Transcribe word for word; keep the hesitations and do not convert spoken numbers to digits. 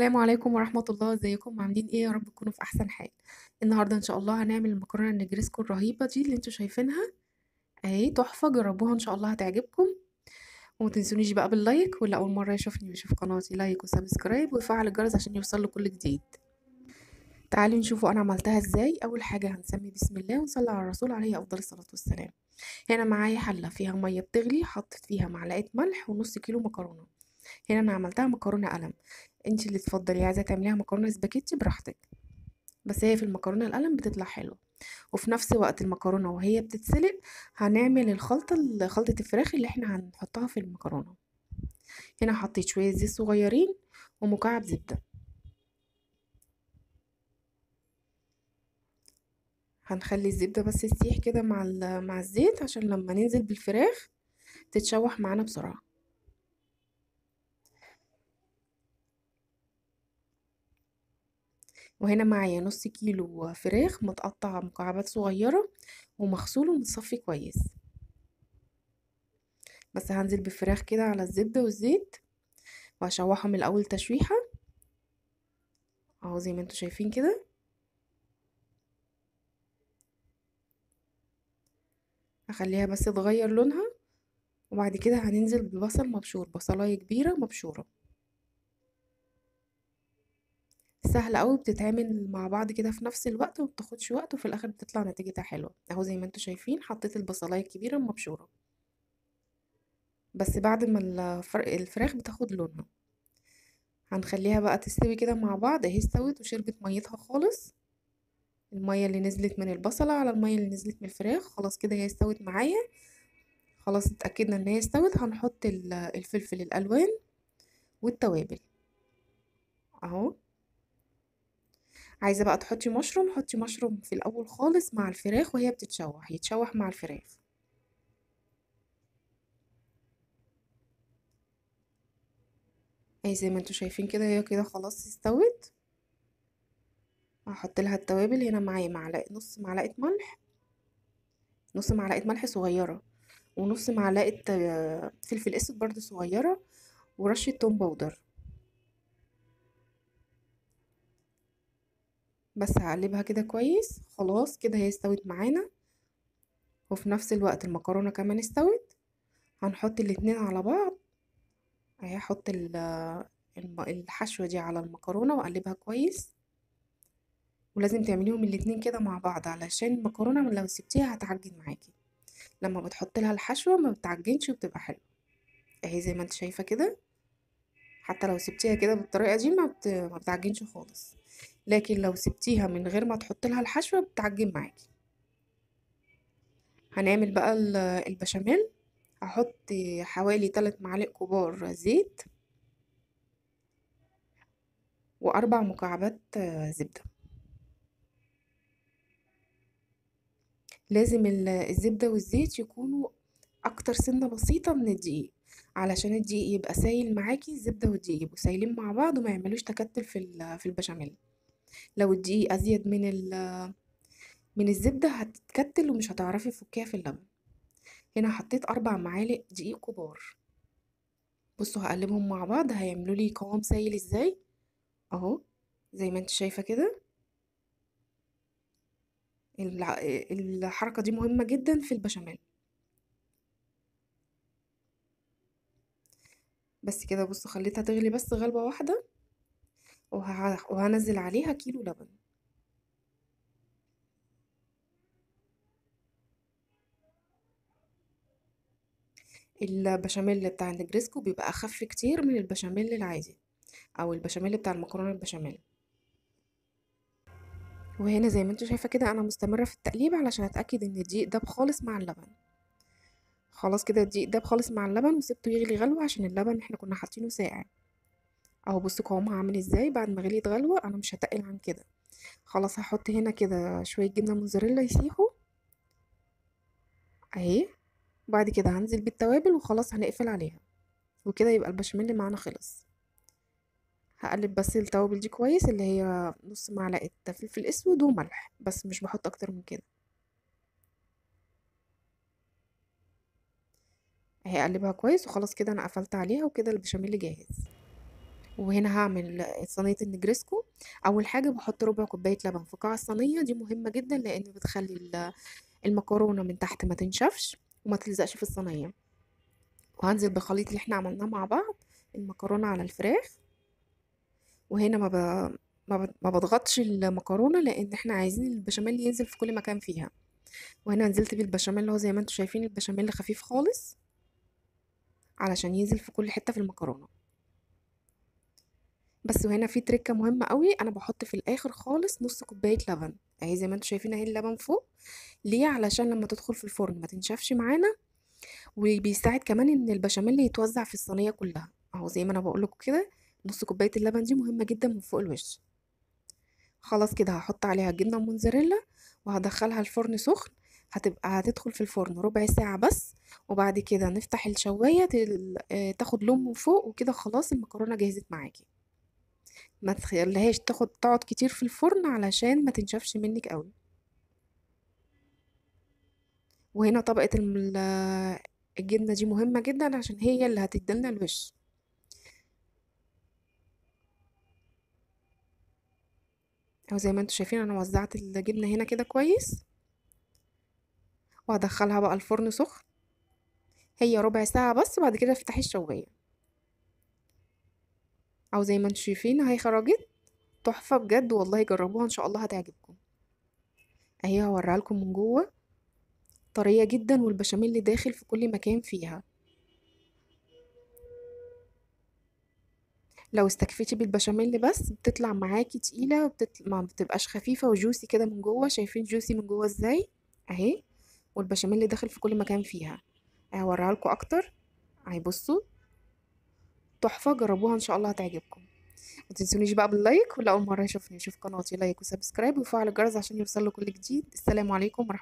السلام عليكم ورحمه الله. ازيكم؟ عاملين ايه؟ يا رب تكونوا في احسن حال. النهارده ان شاء الله هنعمل المكرونه النجرسكو الرهيبه دي اللي انتوا شايفينها اهي، تحفه. جربوها ان شاء الله هتعجبكم، وما تنسونيش بقى باللايك، واللي اول مره يشوفني ويشوف قناتي لايك وسبسكرايب ويفعل الجرس عشان يوصل له كل جديد. تعالوا نشوفوا انا عملتها ازاي. اول حاجه هنسمي بسم الله ونصلي على الرسول عليه افضل الصلاه والسلام. هنا معايا حله فيها ميه بتغلي، حطيت فيها معلقه ملح ونص كيلو مكرونه. هنا انا عملتها مكرونه قلم، انت اللي تفضلي عايزه تعمليها مكرونه سباكيتي براحتك، بس هي في المكرونه القلم بتطلع حلوه. وفي نفس وقت المكرونه وهي بتتسلق هنعمل الخلطه خلطه الفراخ اللي احنا هنحطها في المكرونه. هنا حطيت شويه زيت صغيرين ومكعب زبده. هنخلي الزبده بس تسيح كده مع مع الزيت عشان لما ننزل بالفراخ تتشوح معانا بسرعه. وهنا معايا نص كيلو فراخ متقطع مكعبات صغيرة ومغسول ومتصفي كويس، بس هنزل بالفراخ كده على الزبدة والزيت وهشوحهم الأول تشويحة اهو زي ما انتوا شايفين كده. هخليها بس تغير لونها، وبعد كده هننزل ببصل مبشور، بصلاية كبيرة مبشورة. سهله قوي، بتتعمل مع بعض كده في نفس الوقت ومبتاخدش وقت، وفي الاخر بتطلع نتيجتها حلوه اهو زي ما انتوا شايفين. حطيت البصلايه الكبيره المبشوره بس بعد ما الفراخ بتاخد لونها. هنخليها بقى تستوي كده مع بعض اهي، استوت وشربت ميتها خالص، الميه اللي نزلت من البصله على الميه اللي نزلت من الفراخ. خلاص كده هي استوت معايا، خلاص اتاكدنا ان هي استوت. هنحط الفلفل الالوان والتوابل اهو. عايزه بقى تحطي مشروم، حطي مشروم في الاول خالص مع الفراخ وهي بتتشوح، يتشوح مع الفراخ. اهي زي ما انتوا شايفين كده هي كده خلاص استوت. هحط لها التوابل. هنا معايا معلقه نص معلقه ملح، نص معلقه ملح صغيره، ونص معلقه فلفل اسود برده صغيره، ورشه توم باودر. بس هقلبها كده كويس. خلاص كده هي استوت معانا، وفي نفس الوقت المكرونه كمان استوت. هنحط الاتنين على بعض اهي، هحط الحشوه دي على المكرونه واقلبها كويس، ولازم تعمليهم الاتنين كده مع بعض علشان المكرونه لو سبتيها هتعجن معاكي، لما بتحطي لها الحشوه ما بتعجنش وبتبقى حلوه اهي زي ما انت شايفه كده. حتى لو سبتيها كده بالطريقه دي ما, بت... ما بتعجنش خالص، لكن لو سبتيها من غير ما تحط لها الحشوه بتعجن معاكي. هنعمل بقى البشاميل. هحط حوالي ثلاث معالق كبار زيت واربع مكعبات زبده. لازم الزبده والزيت يكونوا اكتر سنه بسيطه من الدقيق علشان الدقيق يبقى سايل معاكي، الزبده والدقيق يبقوا سايلين مع بعض وما يعملوش تكتل في في البشاميل. لو الدقيق ازيد من من الزبده هتتكتل ومش هتعرفي تفكيها في اللبن. هنا حطيت اربع معالق دقيق كبار. بصوا هقلبهم مع بعض هيعملوا لي قوام سايل ازاي اهو زي ما انت شايفه كده. الحركه دي مهمه جدا في البشاميل. بس كده بصوا خليتها تغلي بس غلبه واحده، وهنزل عليها كيلو لبن. البشاميل بتاع النجرسكو بيبقى اخف كتير من البشاميل العادي او البشاميل بتاع المكرونه البشاميل. وهنا زي ما انتوا شايفه كده انا مستمره في التقليب علشان اتاكد ان الدقيق داب خالص مع اللبن. خلاص كده الدقيق داب خالص مع اللبن، وسبته يغلي غلوه عشان اللبن احنا كنا حاطينه ساقع اهو. بصوا قوامها عامل ازاي بعد ما غليت غلوه. انا مش هتقل عن كده خلاص. هحط هنا كده شويه جبنه موزاريلا يسيحوا اهي، وبعد كده هنزل بالتوابل وخلاص هنقفل عليها، وكده يبقى البشاميل معانا خلص. هقلب بس التوابل دي كويس، اللي هي نص معلقه فلفل اسود وملح بس، مش بحط اكتر من كده اهي. اقلبها كويس وخلاص كده انا قفلت عليها، وكده البشاميل جاهز. وهنا هعمل صينيه النجرسكو. اول حاجه بحط ربع كوبايه لبن في قاع الصينيه، دي مهمه جدا لان بتخلي المكرونه من تحت ما تنشفش وما تلزقش في الصينيه. وهنزل بالخليط اللي احنا عملناه مع بعض المكرونه على الفراخ، وهنا ما ب... ما, ب... ما بضغطش المكرونه لان احنا عايزين البشاميل ينزل في كل مكان فيها. وهنا نزلت بالبشاميل اللي هو زي ما انتم شايفين البشاميل خفيف خالص علشان ينزل في كل حته في المكرونه بس. وهنا في تريكه مهمه قوي، انا بحط في الاخر خالص نص كوبايه لبن اهي زي ما انتم شايفين اهي اللبن فوق. ليه؟ علشان لما تدخل في الفرن ما تنشفش معانا، وبيساعد كمان ان البشاميل يتوزع في الصينيه كلها اهو زي ما انا بقول لكم كده. نص كوبايه اللبن دي مهمه جدا من فوق الوش. خلاص كده هحط عليها جبنه موتزاريلا وهدخلها الفرن سخن، هتبقى هتدخل في الفرن ربع ساعه بس، وبعد كده نفتح الشوايه تاخد لون من فوق وكده خلاص المكرونه جهزت معاكي. ما تخليهاش تاخد تقعد كتير في الفرن علشان ما تنشفش منك قوي. وهنا طبقه الجبنه دي مهمه جدا عشان هي اللي هتديلنا الوش. او زي ما انتم شايفين انا وزعت الجبنه هنا كده كويس، وهدخلها بقى الفرن سخن هي ربع ساعه بس، وبعد كده افتحي الشوايه او زي ما انتم شايفين اهي خرجت تحفه بجد والله. جربوها ان شاء الله هتعجبكم. اهي هوريها لكم من جوه، طريه جدا والبشاميل اللي داخل في كل مكان فيها. لو استكفيتي بالبشاميل بس بتطلع معاكي تقيله وبتطلع ما بتبقاش خفيفه وجوسي كده من جوه. شايفين جوسي من جوه ازاي اهي، والبشاميل اللي داخل في كل مكان فيها. هوريها لكم اكتر اهي، بصوا تحفه. جربوها ان شاء الله هتعجبكم. ما تنسونيش بقى باللايك، ولا اول مره يشوفني يشوف قناتي لايك وسبسكرايب وفعل الجرس عشان يوصل له كل جديد. السلام عليكم ورحمه